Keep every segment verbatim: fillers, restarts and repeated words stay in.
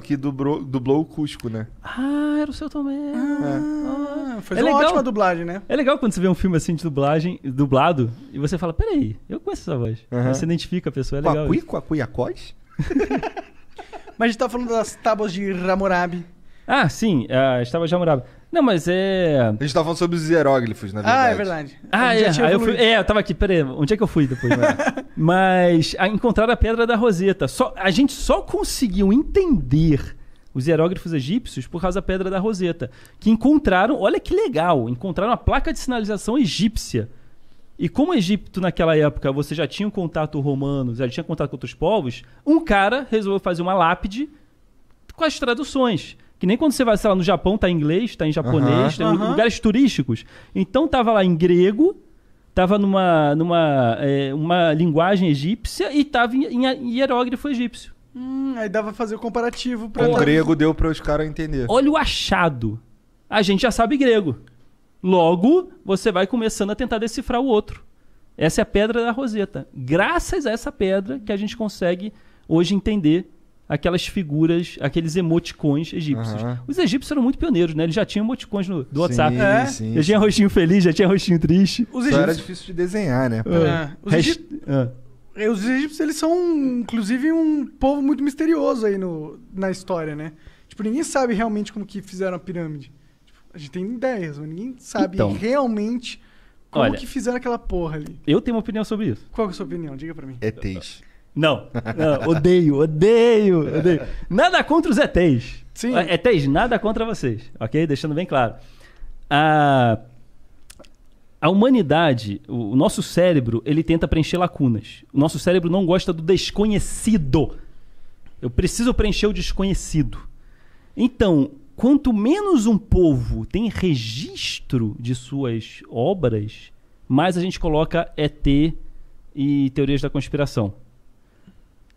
que dublou, dublou o Cusco, né? Ah, era o seu também. Ah, é. Foi é uma legal. Ótima dublagem, né? É legal quando você vê um filme assim de dublagem, dublado, e você fala, peraí, eu conheço essa voz. Uhum. Você identifica a pessoa, é legal. Quacuiacóis? Mas a gente tava falando das tábuas de Ramurabi. Ah, sim, as tábuas de Ramurabi. Não, mas é... A gente tava falando sobre os hieróglifos, na verdade. Ah, é verdade. Ah, é. Ah, eu fui... é, eu tava aqui, peraí, onde é que eu fui depois? Né? Mas a, encontraram a Pedra da Roseta. Só, a gente só conseguiu entender os hieróglifos egípcios por causa da Pedra da Roseta. Que encontraram, olha que legal, encontraram a placa de sinalização egípcia. E como o Egito, naquela época, você já tinha um contato romano, já tinha contato com outros povos, um cara resolveu fazer uma lápide com as traduções. Que nem quando você vai, sei lá, no Japão, tá em inglês, tá em japonês, uhum, tá em uhum. lugares turísticos. Então tava lá em grego, tava numa, numa é, uma linguagem egípcia e tava em, em hierógrafo egípcio. Hum, aí dava pra fazer o comparativo. Pra o grego deu para os caras entender. Olha o achado. A gente já sabe grego. Logo, você vai começando a tentar decifrar o outro. Essa é a Pedra da Roseta. Graças a essa pedra que a gente consegue hoje entender aquelas figuras, aqueles emoticons egípcios. Uhum. Os egípcios eram muito pioneiros, né? Eles já tinham emoticons no, do WhatsApp. Sim, é? sim, já tinha rostinho feliz, já tinha rostinho triste. Os egípcios... Só era difícil de desenhar, né? Uh, os, Rest... egíp... uh. os egípcios, eles são, inclusive, um povo muito misterioso aí no, na história, né? Tipo, ninguém sabe realmente como que fizeram a pirâmide. Tipo, a gente tem ideias, mas ninguém sabe então, realmente como olha, que fizeram aquela porra ali. Eu tenho uma opinião sobre isso. Qual é a sua opinião? Diga pra mim. É teixe. Não, não, odeio, odeio, odeio. Nada contra os E Tês. Sim. E Tês, nada contra vocês, ok? Deixando bem claro. A, a humanidade, o, o nosso cérebro, ele tenta preencher lacunas. O nosso cérebro não gosta do desconhecido. Eu preciso preencher o desconhecido. Então, quanto menos um povo tem registro de suas obras, mais a gente coloca E Tê e teorias da conspiração.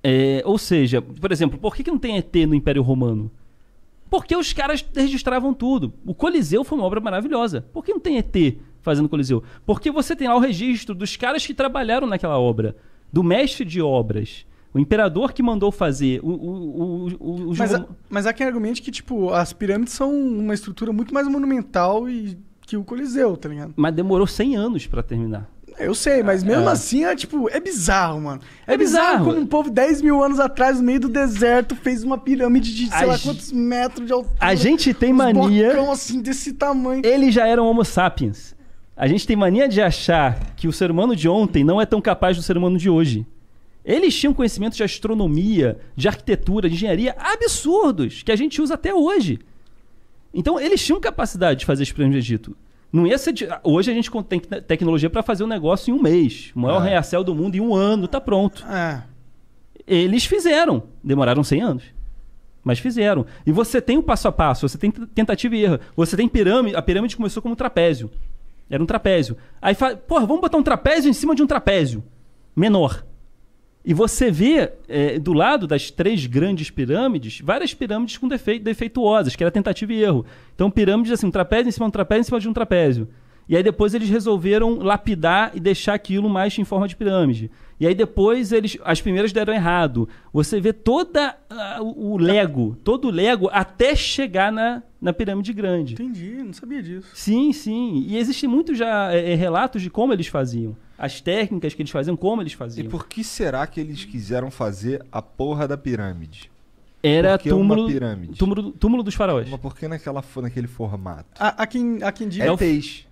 É, ou seja, por exemplo, por que, que não tem E Tê no Império Romano? Porque os caras registravam tudo. O Coliseu foi uma obra maravilhosa. Por que não tem E Tê fazendo Coliseu? Porque você tem lá o registro dos caras que trabalharam naquela obra, do mestre de obras, o imperador que mandou fazer. O, o, o, o... Mas, há, mas há quem argumente que tipo, as pirâmides são uma estrutura muito mais monumental e, que o Coliseu, tá ligado? Mas demorou cem anos pra terminar. Eu sei, mas mesmo é. assim, é, tipo, é bizarro, mano. É, é bizarro, bizarro como um povo dez mil anos atrás, no meio do deserto, fez uma pirâmide de sei a lá quantos metros de altura. A gente tem mania... bocão, assim, desse tamanho. Eles já eram homo sapiens. A gente tem mania de achar que o ser humano de ontem não é tão capaz do ser humano de hoje. Eles tinham conhecimento de astronomia, de arquitetura, de engenharia absurdos, que a gente usa até hoje. Então, eles tinham capacidade de fazer as pirâmides do Egito. Não ia ser de... Hoje a gente tem tecnologia para fazer um negócio em um mês. O maior é. reacel do mundo em um ano, tá pronto. É. Eles fizeram. Demoraram cem anos. Mas fizeram. E você tem o passo a passo, você tem tentativa e erro. Você tem pirâmide. A pirâmide começou como um trapézio. Era um trapézio. Aí fala, porra, vamos botar um trapézio em cima de um trapézio menor. E você vê é, do lado das três grandes pirâmides, várias pirâmides com defeito, defeituosas, que era tentativa e erro. Então pirâmides assim, um trapézio em cima de um trapézio em cima de um trapézio. E aí depois eles resolveram lapidar e deixar aquilo mais em forma de pirâmide. E aí depois eles, as primeiras deram errado. Você vê toda uh, o Lego, todo o Lego até chegar na, na pirâmide grande. Entendi, não sabia disso. Sim, sim. E existem muitos já é, relatos de como eles faziam. As técnicas que eles faziam, como eles faziam. E por que será que eles quiseram fazer a porra da pirâmide? Era túmulo, uma pirâmide? Túmulo, túmulo dos faraós. Mas por que naquela, naquele formato? Há quem diga... É teixe.